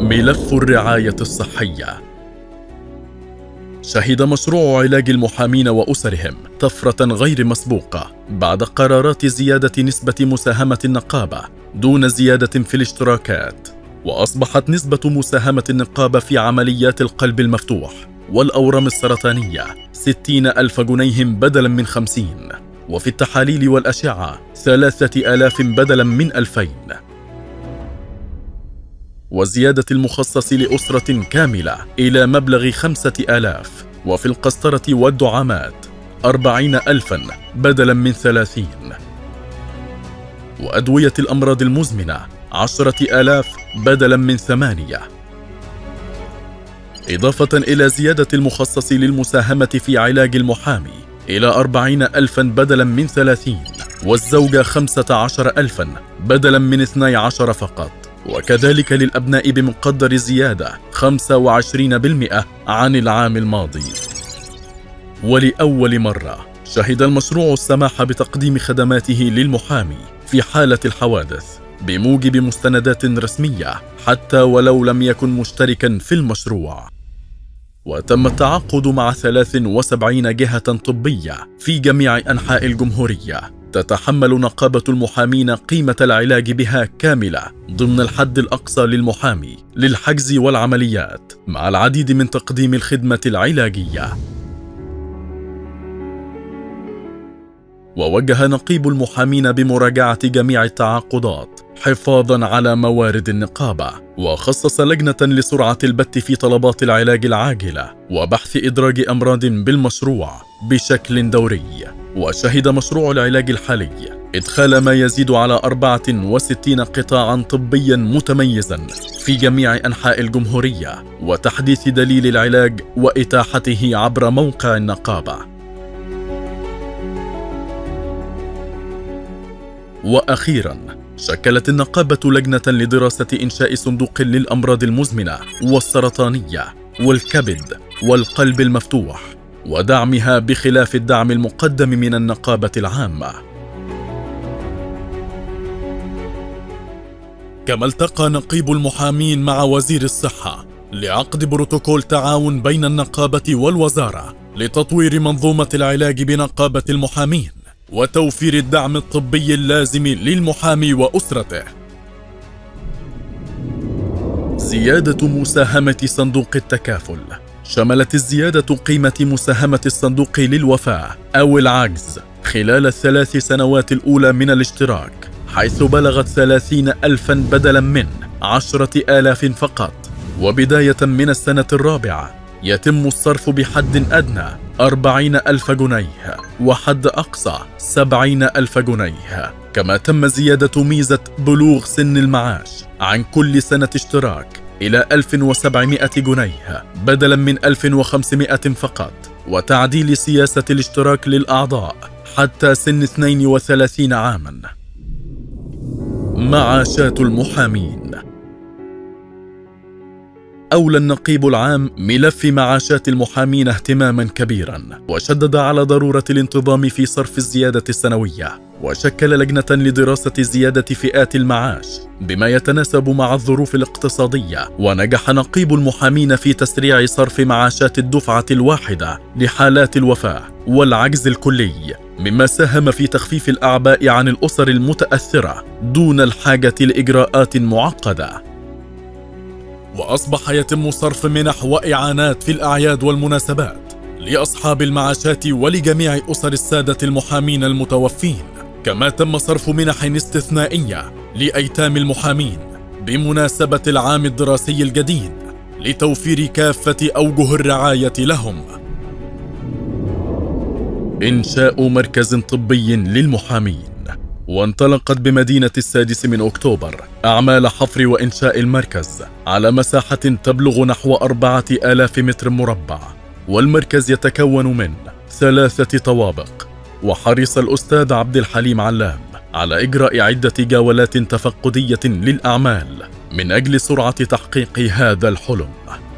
ملف الرعاية الصحية. شهد مشروع علاج المحامين وأسرهم طفرة غير مسبوقة بعد قرارات زيادة نسبة مساهمة النقابة دون زيادة في الاشتراكات، وأصبحت نسبة مساهمة النقابة في عمليات القلب المفتوح والأورام السرطانية 60,000 جنيه بدلاً من 50، وفي التحاليل والأشعة 3,000 بدلاً من 2000، وزيادة المخصص لأسرة كاملة إلى مبلغ 5,000، وفي القسطرة والدعامات 40,000 بدلاً من 30، وأدوية الأمراض المزمنة 10,000 بدلاً من 8، إضافة إلى زيادة المخصص للمساهمة في علاج المحامي إلى 40,000 بدلاً من 30، والزوجة 15,000 بدلاً من 12 فقط، وكذلك للأبناء بمقدر زيادة 25% عن العام الماضي. ولأول مرة شهد المشروع السماح بتقديم خدماته للمحامي في حالة الحوادث بموجب مستندات رسمية حتى ولو لم يكن مشتركاً في المشروع. وتم التعاقد مع 73 جهة طبية في جميع أنحاء الجمهورية تتحمل نقابة المحامين قيمة العلاج بها كاملة ضمن الحد الأقصى للمحامي للحجز والعمليات، مع العديد من تقديم الخدمة العلاجية. ووجه نقيب المحامين بمراجعة جميع التعاقدات حفاظاً على موارد النقابة، وخصص لجنة لسرعة البت في طلبات العلاج العاجلة وبحث إدراج أمراض بالمشروع بشكل دوري. وشهد مشروع العلاج الحالي إدخال ما يزيد على 64 قطاعاً طبياً متميزاً في جميع أنحاء الجمهورية، وتحديث دليل العلاج وإتاحته عبر موقع النقابة. وأخيراً شكلت النقابة لجنة لدراسة إنشاء صندوق للأمراض المزمنة والسرطانية والكبد والقلب المفتوح، ودعمها بخلاف الدعم المقدم من النقابة العامة. كما التقى نقيب المحامين مع وزير الصحة لعقد بروتوكول تعاون بين النقابة والوزارة لتطوير منظومة العلاج بنقابة المحامين وتوفير الدعم الطبي اللازم للمحامي وأسرته. زيادة مساهمة صندوق التكافل شملت الزيادة قيمة مساهمة الصندوق للوفاة أو العجز خلال ال3 سنوات الأولى من الاشتراك، حيث بلغت 30,000 بدلاً من 10,000 فقط، وبداية من السنة الرابعة يتم الصرف بحد أدنى 40,000 جنيه وحد أقصى 70,000 جنيه، كما تم زيادة ميزة بلوغ سن المعاش عن كل سنة اشتراك إلى 1,700 جنيه بدلاً من 1,500 فقط، وتعديل سياسة الاشتراك للأعضاء حتى سن 32 عاماً. معاشات المحامين. أولى النقيب العام ملف معاشات المحامين اهتماماً كبيراً، وشدد على ضرورة الانتظام في صرف الزيادة السنوية، وشكل لجنة لدراسة زيادة فئات المعاش بما يتناسب مع الظروف الاقتصادية، ونجح نقيب المحامين في تسريع صرف معاشات الدفعة الواحدة لحالات الوفاة والعجز الكلي، مما ساهم في تخفيف الأعباء عن الأسر المتأثرة دون الحاجة لإجراءات معقدة. وأصبح يتم صرف منح وإعانات في الأعياد والمناسبات لأصحاب المعاشات ولجميع أسر السادة المحامين المتوفين، كما تم صرف منح استثنائية لأيتام المحامين بمناسبة العام الدراسي الجديد لتوفير كافة أوجه الرعاية لهم. إنشاء مركز طبي للمحامين. وانطلقت بمدينة السادس من أكتوبر أعمال حفر وإنشاء المركز على مساحة تبلغ نحو 4,000 متر مربع، والمركز يتكون من 3 طوابق، وحرص الأستاذ عبدالحليم علام على إجراء عدة جولات تفقدية للأعمال من أجل سرعة تحقيق هذا الحلم.